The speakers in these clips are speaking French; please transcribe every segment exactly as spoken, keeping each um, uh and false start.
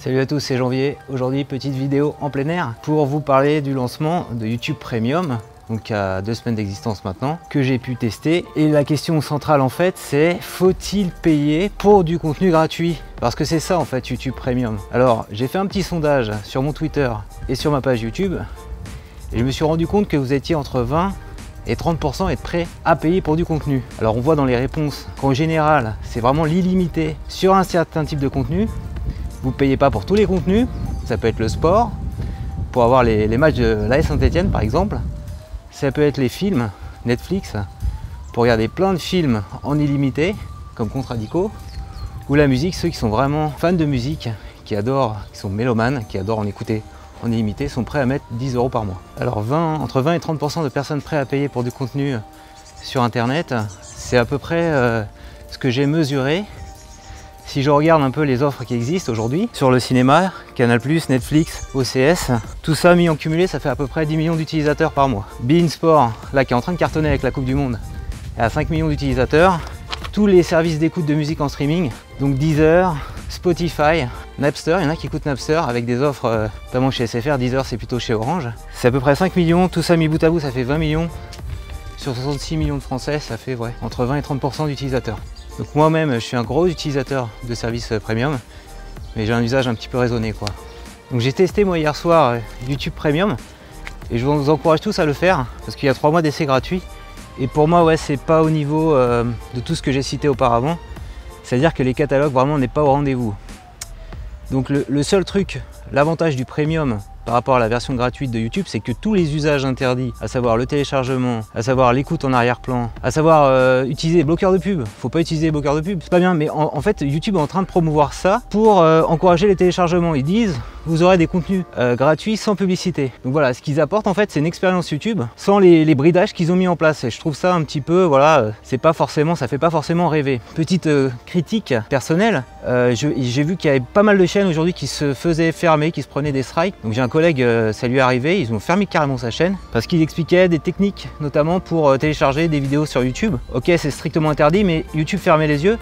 Salut à tous, c'est Janvier. Aujourd'hui, petite vidéo en plein air pour vous parler du lancement de YouTube Premium, donc à deux semaines d'existence maintenant, que j'ai pu tester. Et la question centrale en fait, c'est faut-il payer pour du contenu gratuit? Parce que c'est ça en fait YouTube Premium. Alors, j'ai fait un petit sondage sur mon Twitter et sur ma page YouTube et je me suis rendu compte que vous étiez entre vingt et trente pour cent être prêt à payer pour du contenu. Alors on voit dans les réponses qu'en général, c'est vraiment l'illimité sur un certain type de contenu. Vous ne payez pas pour tous les contenus, ça peut être le sport, pour avoir les, les matchs de l'A S Saint-Etienne par exemple, ça peut être les films, Netflix, pour regarder plein de films en illimité, comme Contes radicaux, ou la musique, ceux qui sont vraiment fans de musique, qui adorent, qui sont mélomanes, qui adorent en écouter en illimité, sont prêts à mettre dix euros par mois. Alors vingt, entre vingt et trente pour cent de personnes prêtes à payer pour du contenu sur internet, c'est à peu près euh, ce que j'ai mesuré. Si je regarde un peu les offres qui existent aujourd'hui sur le cinéma, Canal plus, Netflix, O C S, tout ça mis en cumulé, ça fait à peu près dix millions d'utilisateurs par mois. BeIN Sports, là qui est en train de cartonner avec la Coupe du Monde, est à cinq millions d'utilisateurs. Tous les services d'écoute de musique en streaming, donc Deezer, Spotify, Napster, il y en a qui écoutent Napster avec des offres, notamment chez S F R, Deezer c'est plutôt chez Orange. C'est à peu près cinq millions, tout ça mis bout à bout, ça fait vingt millions. Sur soixante-six millions de Français, ça fait ouais, entre vingt et trente pour cent d'utilisateurs. Donc moi-même, je suis un gros utilisateur de services premium, mais j'ai un usage un petit peu raisonné, quoi. Donc j'ai testé moi hier soir YouTube Premium, et je vous encourage tous à le faire, parce qu'il y a trois mois d'essai gratuit. Et pour moi, ouais, c'est pas au niveau euh, de tout ce que j'ai cité auparavant, c'est-à-dire que les catalogues, vraiment, n'est pas au rendez-vous. Donc le, le seul truc, l'avantage du premium, par rapport à la version gratuite de YouTube, c'est que tous les usages interdits, à savoir le téléchargement, à savoir l'écoute en arrière-plan, à savoir euh, utiliser les bloqueurs de pub. Faut pas utiliser les bloqueurs de pub, c'est pas bien, mais en, en fait YouTube est en train de promouvoir ça pour euh, encourager les téléchargements. Ils disent vous aurez des contenus euh, gratuits sans publicité. Donc voilà, ce qu'ils apportent en fait, c'est une expérience YouTube sans les, les bridages qu'ils ont mis en place. Et je trouve ça un petit peu, voilà, euh, c'est pas forcément, ça fait pas forcément rêver. Petite euh, critique personnelle, euh, j'ai vu qu'il y avait pas mal de chaînes aujourd'hui qui se faisaient fermer, qui se prenaient des strikes. Donc j'ai un collègue, euh, ça lui est arrivé, ils ont fermé carrément sa chaîne parce qu'il expliquait des techniques, notamment pour euh, télécharger des vidéos sur YouTube. Ok, c'est strictement interdit, mais YouTube fermait les yeux.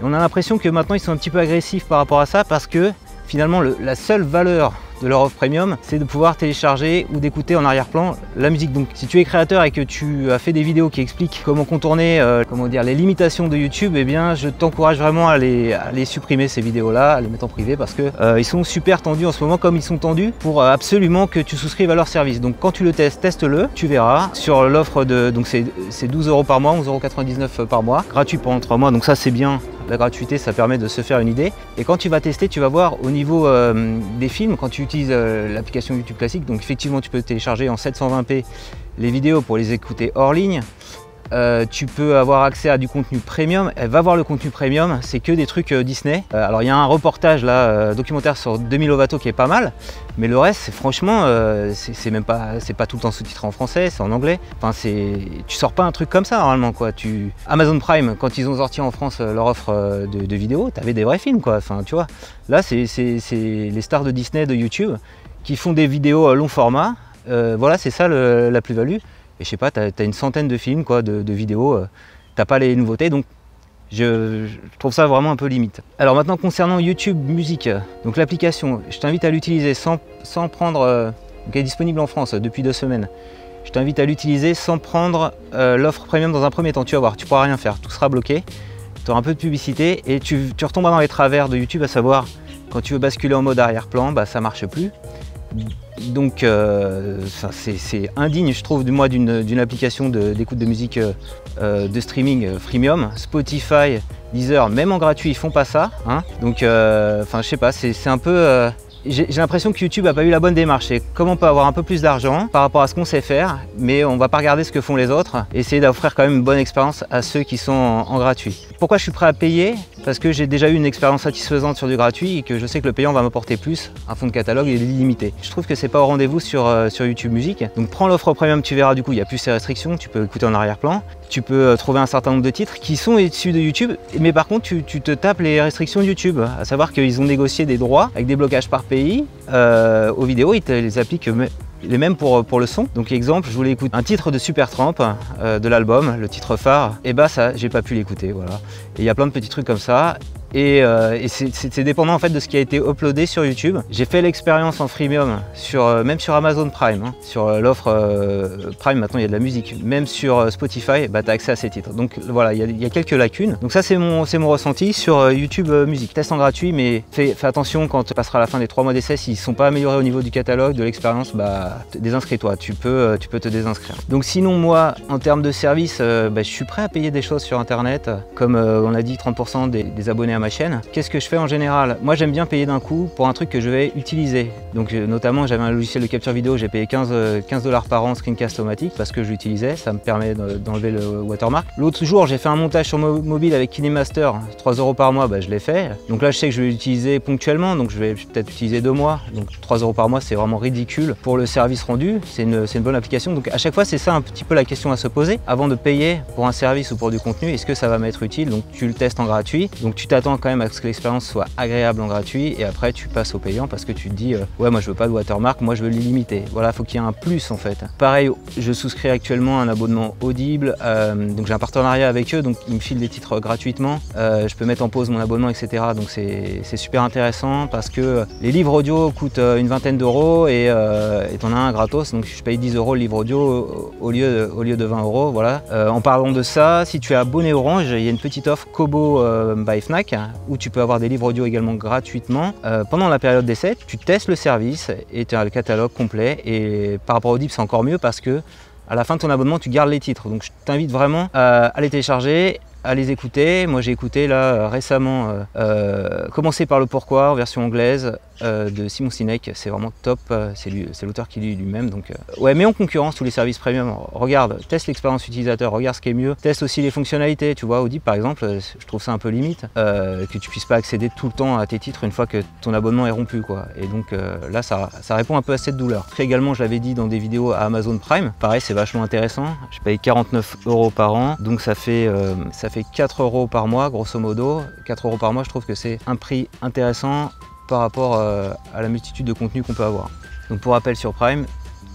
Et on a l'impression que maintenant ils sont un petit peu agressifs par rapport à ça parce que finalement, le, la seule valeur de leur offre premium, c'est de pouvoir télécharger ou d'écouter en arrière-plan la musique. Donc si tu es créateur et que tu as fait des vidéos qui expliquent comment contourner euh, comment dire, les limitations de YouTube, eh bien je t'encourage vraiment à les, à les supprimer ces vidéos-là, à les mettre en privé parce que euh, ils sont super tendus en ce moment, comme ils sont tendus pour euh, absolument que tu souscrives à leur service. Donc quand tu le testes, teste-le, tu verras. Sur l'offre de, donc c'est douze euros par mois, onze euros quatre-vingt-dix-neuf par mois, gratuit pendant trois mois, donc ça c'est bien. La gratuité, ça permet de se faire une idée. Et quand tu vas tester, tu vas voir au niveau euh, des films, quand tu utilises euh, l'application YouTube classique, donc effectivement tu peux télécharger en sept cent vingt p les vidéos pour les écouter hors ligne. Euh, tu peux avoir accès à du contenu premium. Elle va voir le contenu premium, c'est que des trucs euh, Disney. Euh, alors il y a un reportage là, euh, documentaire sur Demi Lovato qui est pas mal, mais le reste, franchement, euh, c'est même pas, c'est pas tout le temps sous-titré en français, c'est en anglais. Enfin, c'est, tu sors pas un truc comme ça normalement, quoi. Tu, Amazon Prime, quand ils ont sorti en France leur offre euh, de, de vidéos, t'avais des vrais films, quoi. Enfin, tu vois. Là, c'est les stars de Disney, de YouTube, qui font des vidéos euh, long format. Euh, voilà, c'est ça le, la plus-value. Et je sais pas, tu as, as une centaine de films, quoi, de, de vidéos, euh, t'as pas les nouveautés, donc je, je trouve ça vraiment un peu limite. Alors maintenant concernant YouTube Musique, donc l'application, je t'invite à l'utiliser sans, sans prendre, euh, qui est disponible en France depuis deux semaines, je t'invite à l'utiliser sans prendre euh, l'offre premium dans un premier temps, tu vas voir, tu pourras rien faire, tout sera bloqué, tu auras un peu de publicité et tu, tu retombes dans les travers de YouTube, à savoir quand tu veux basculer en mode arrière-plan, bah ça marche plus. Donc euh, c'est indigne, je trouve, moi, d'une application d'écoute de, de musique euh, de streaming euh, freemium. Spotify, Deezer, même en gratuit, ils font pas ça. Hein. Donc enfin euh, je sais pas, c'est un peu... Euh, J'ai l'impression que YouTube n'a pas eu la bonne démarche. C'est comment on peut avoir un peu plus d'argent par rapport à ce qu'on sait faire, mais on va pas regarder ce que font les autres. Essayer d'offrir quand même une bonne expérience à ceux qui sont en, en gratuit. Pourquoi je suis prêt à payer? Parce que j'ai déjà eu une expérience satisfaisante sur du gratuit et que je sais que le payant va m'apporter plus. Un fonds de catalogue est illimité. Je trouve que c'est pas au rendez-vous sur, euh, sur YouTube Musique. Donc prends l'offre premium, tu verras, du coup il n'y a plus ces restrictions. Tu peux écouter en arrière-plan. Tu peux euh, trouver un certain nombre de titres qui sont issus de YouTube. Mais par contre tu, tu te tapes les restrictions de YouTube. À savoir qu'ils ont négocié des droits avec des blocages par pays. Euh, aux vidéos, ils te les appliquent les mêmes pour, pour le son. Donc exemple, je voulais écouter un titre de Supertramp, euh, de l'album, le titre phare, et bah ça, j'ai pas pu l'écouter, voilà. Et il y a plein de petits trucs comme ça. et, euh, et c'est, c'est, c'est dépendant en fait de ce qui a été uploadé sur YouTube. J'ai fait l'expérience en freemium, sur, euh, même sur Amazon Prime, hein, sur euh, l'offre euh, Prime maintenant il y a de la musique, même sur euh, Spotify, bah, tu as accès à ces titres. Donc voilà, il y a, il y a quelques lacunes. Donc ça c'est mon, c'est mon ressenti sur euh, YouTube euh, Musique. Test en gratuit, mais fais, fais attention quand tu passeras la fin des trois mois d'essai, s'ils ne sont pas améliorés au niveau du catalogue, de l'expérience, bah désinscris-toi, tu peux, euh, tu peux te désinscrire. Donc sinon moi, en termes de service, euh, bah, je suis prêt à payer des choses sur Internet, comme euh, on a dit trente pour cent des, des abonnés à ma chaîne. Qu'est-ce que je fais en général? Moi j'aime bien payer d'un coup pour un truc que je vais utiliser. Donc notamment j'avais un logiciel de capture vidéo, j'ai payé quinze dollars par an, screencast-automatique, parce que je l'utilisais, ça me permet d'enlever le watermark. L'autre jour j'ai fait un montage sur mo mobile avec Kinemaster, trois euros par mois, bah, je l'ai fait. Donc là je sais que je vais l'utiliser ponctuellement, donc je vais peut-être utiliser deux mois. Donc trois euros par mois c'est vraiment ridicule pour le service rendu, c'est une, une bonne application. Donc à chaque fois c'est ça un petit peu la question à se poser. Avant de payer pour un service ou pour du contenu, est-ce que ça va m'être utile? Donc tu le testes en gratuit, donc tu t'attends quand même à ce que l'expérience soit agréable en gratuit et après tu passes au payant parce que tu te dis euh, ouais moi je veux pas de watermark, moi je veux l'illimité. Voilà, faut qu'il y ait un plus en fait. Pareil, je souscris actuellement un abonnement Audible, euh, donc j'ai un partenariat avec eux, donc ils me filent des titres gratuitement, euh, je peux mettre en pause mon abonnement, et cetera. Donc c'est super intéressant parce que les livres audio coûtent une vingtaine d'euros et euh, t'en as un gratos, donc je paye dix euros le livre audio au lieu de, au lieu de vingt euros. Voilà. Euh, en parlant de ça, si tu es abonné Orange, il y a une petite offre Kobo euh, by Fnac où tu peux avoir des livres audio également gratuitement. Euh, pendant la période d'essai, tu testes le service et tu as le catalogue complet. Et par rapport au Audible, c'est encore mieux parce que à la fin de ton abonnement, tu gardes les titres. Donc je t'invite vraiment euh, à les télécharger, à les écouter. Moi j'ai écouté là récemment euh, euh, Commencer par le pourquoi en version anglaise euh, de Simon Sinek, c'est vraiment top, c'est l'auteur qui lit lui-même. Donc euh, ouais, mais en concurrence tous les services premium, regarde, teste l'expérience utilisateur, regarde ce qui est mieux, teste aussi les fonctionnalités, tu vois. Audible par exemple, je trouve ça un peu limite euh, que tu puisses pas accéder tout le temps à tes titres une fois que ton abonnement est rompu quoi, et donc euh, là ça, ça répond un peu à cette douleur. Après, également je l'avais dit dans des vidéos, à Amazon Prime, pareil c'est vachement intéressant, je paye quarante-neuf euros par an, donc ça fait euh, ça fait quatre euros par mois, grosso modo. quatre euros par mois, je trouve que c'est un prix intéressant par rapport euh, à la multitude de contenus qu'on peut avoir. Donc pour rappel, sur Prime,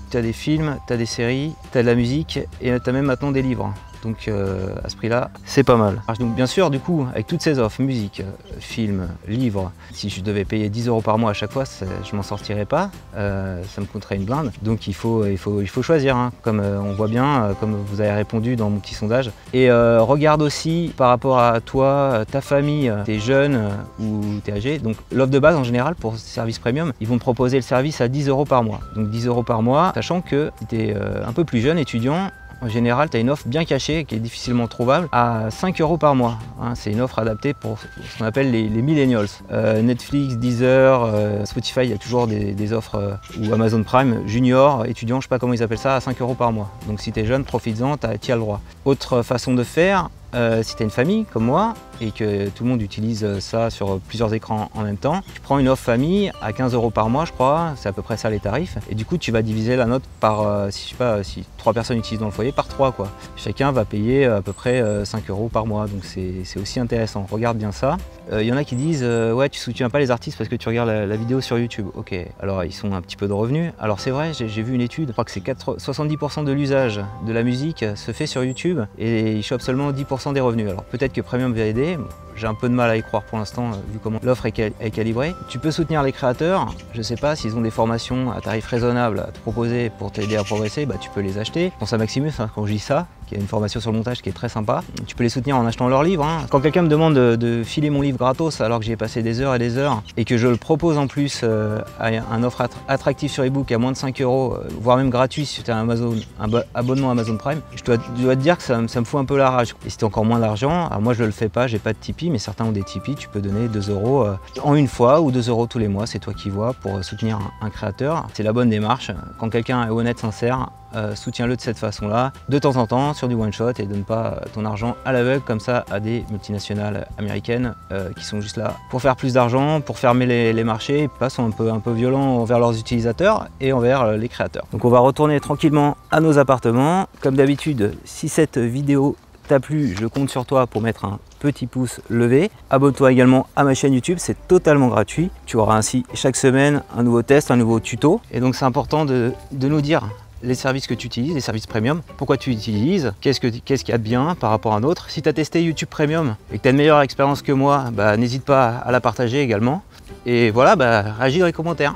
tu as des films, tu as des séries, tu as de la musique et tu as même maintenant des livres. Donc euh, à ce prix-là, c'est pas mal. Donc bien sûr, du coup, avec toutes ces offres, musique, films, livres, si je devais payer dix euros par mois à chaque fois, je m'en sortirais pas, euh, ça me coûterait une blinde. Donc il faut, il faut, il faut choisir, hein. Comme euh, on voit bien, euh, comme vous avez répondu dans mon petit sondage. Et euh, regarde aussi par rapport à toi, ta famille, t'es jeune euh, ou t'es âgé. Donc l'offre de base en général pour service premium, ils vont te proposer le service à dix euros par mois. Donc dix euros par mois, sachant que si t'es euh, un peu plus jeune, étudiant, en général, tu as une offre bien cachée qui est difficilement trouvable à cinq euros par mois. Hein, c'est une offre adaptée pour ce qu'on appelle les, les millennials. Euh, Netflix, Deezer, euh, Spotify, il y a toujours des, des offres, euh, ou Amazon Prime, junior, étudiant, je ne sais pas comment ils appellent ça, à cinq euros par mois. Donc si tu es jeune, profites-en, tu as, as le droit. Autre façon de faire, euh, si tu as une famille comme moi, et que tout le monde utilise ça sur plusieurs écrans en même temps, tu prends une offre famille à quinze euros par mois, je crois, c'est à peu près ça les tarifs, et du coup tu vas diviser la note par, euh, si je sais pas, si trois personnes utilisent dans le foyer, par trois quoi. Chacun va payer à peu près euh, cinq euros par mois, donc c'est aussi intéressant, regarde bien ça. Il euh, y en a qui disent euh, ouais, tu soutiens pas les artistes parce que tu regardes la, la vidéo sur YouTube. Ok, alors ils sont un petit peu de revenus, alors c'est vrai, j'ai vu une étude, je crois que c'est soixante-dix pour cent de l'usage de la musique se fait sur YouTube et ils chopent seulement dix pour cent des revenus, alors peut-être que Premium va aider. J'ai un peu de mal à y croire pour l'instant, vu comment l'offre est, cal est calibrée. Tu peux soutenir les créateurs, je sais pas, s'ils ont des formations à tarif raisonnable à te proposer pour t'aider à progresser, bah tu peux les acheter. Je pense à Maximus, hein, quand je dis ça, qui a une formation sur le montage qui est très sympa. Tu peux les soutenir en achetant leurs livres. Hein. Quand quelqu'un me demande de, de filer mon livre gratos alors que j'y ai passé des heures et des heures et que je le propose en plus euh, à un offre att attractive sur ebook à moins de cinq euros, voire même gratuit si tu as un, Amazon, un abonnement Amazon Prime, je dois, je dois te dire que ça, ça me fout un peu la rage. Et si tu as encore moins d'argent, alors moi je le fais pas, j'ai pas de Tipeee, mais certains ont des Tipeee, tu peux donner deux euros euh, en une fois ou deux euros tous les mois, c'est toi qui vois, pour soutenir un, un créateur. C'est la bonne démarche. Quand quelqu'un est honnête, sincère, Euh, soutiens-le de cette façon-là, de temps en temps, sur du one-shot, et donne pas ton argent à l'aveugle comme ça à des multinationales américaines euh, qui sont juste là pour faire plus d'argent, pour fermer les, les marchés, et pas sont un peu, un peu violents envers leurs utilisateurs et envers les créateurs. Donc on va retourner tranquillement à nos appartements. Comme d'habitude, si cette vidéo t'a plu, je compte sur toi pour mettre un petit pouce levé. Abonne-toi également à ma chaîne YouTube, c'est totalement gratuit. Tu auras ainsi chaque semaine un nouveau test, un nouveau tuto. Et donc c'est important de, de nous dire les services que tu utilises, les services premium, pourquoi tu utilises, qu'est-ce que, qu'est-ce qu'il y a de bien par rapport à un autre. Si tu as testé YouTube Premium et que tu as une meilleure expérience que moi, bah, n'hésite pas à la partager également. Et voilà, bah, réagis dans les commentaires.